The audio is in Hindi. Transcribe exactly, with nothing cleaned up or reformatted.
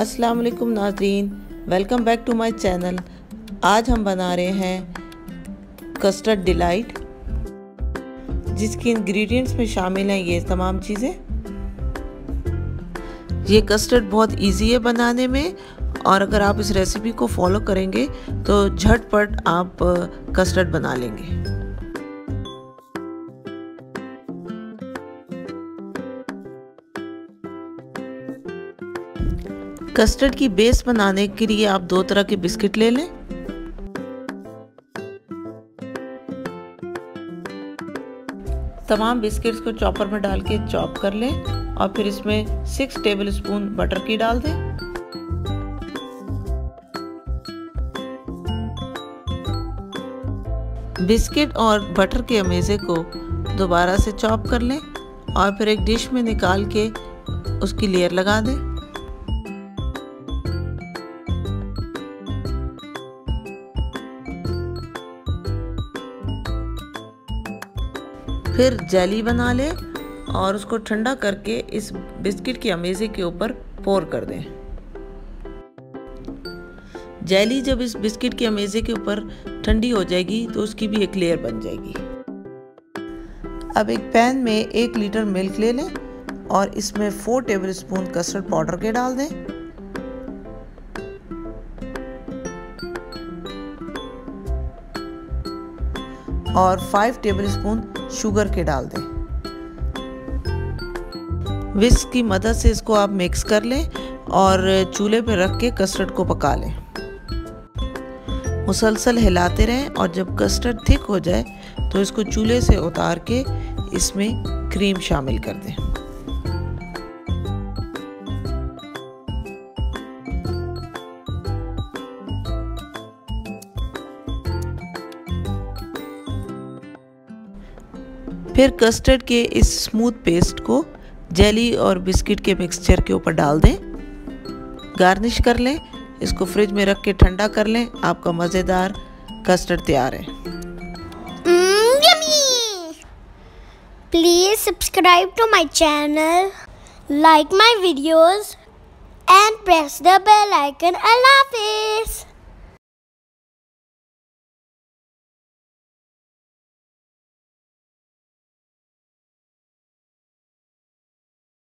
अस्सलाम वालेकुम नाज़रीन, welcome back to my channel. आज हम बना रहे हैं कस्टर्ड डिलाइट, जिसके इंग्रेडिएंट्स में शामिल हैं ये तमाम चीज़ें। ये कस्टर्ड बहुत इजी है बनाने में, और अगर आप इस रेसिपी को फॉलो करेंगे तो झटपट आप कस्टर्ड बना लेंगे। कस्टर्ड की बेस बनाने के लिए आप दो तरह के बिस्किट ले लें। तमाम बिस्किट्स को चॉपर में डाल के चॉप कर लें और फिर इसमें सिक्स टेबलस्पून बटर की डाल दें। बिस्किट और बटर के अमेजे को दोबारा से चॉप कर लें और फिर एक डिश में निकाल के उसकी लेयर लगा दें। फिर जेली बना लें और उसको ठंडा करके इस बिस्किट के अमेज़े के ऊपर पोर कर दें। जेली जब इस बिस्किट के अमेज़े के ऊपर ठंडी हो जाएगी तो उसकी भी एक लेयर बन जाएगी। अब एक पैन में एक लीटर मिल्क ले लें और इसमें फोर टेबलस्पून कस्टर्ड पाउडर के डाल दें। और फाइव टेबलस्पून शुगर के डाल दें। विस्क की मदद से इसको आप मिक्स कर लें और चूल्हे पर रख के कस्टर्ड को पका लें। मुसलसल हिलाते रहें और जब कस्टर्ड थिक हो जाए तो इसको चूल्हे से उतार के इसमें क्रीम शामिल कर दें। फिर कस्टर्ड के इस स्मूथ पेस्ट को जेली और बिस्किट के मिक्सचर के ऊपर डाल दें। गार्निश कर लें। इसको फ्रिज में रख के ठंडा कर लें। आपका मज़ेदार कस्टर्ड तैयार है। Please subscribe to my channel, like my videos and press the bell icon. अल्लाह हाफिज़।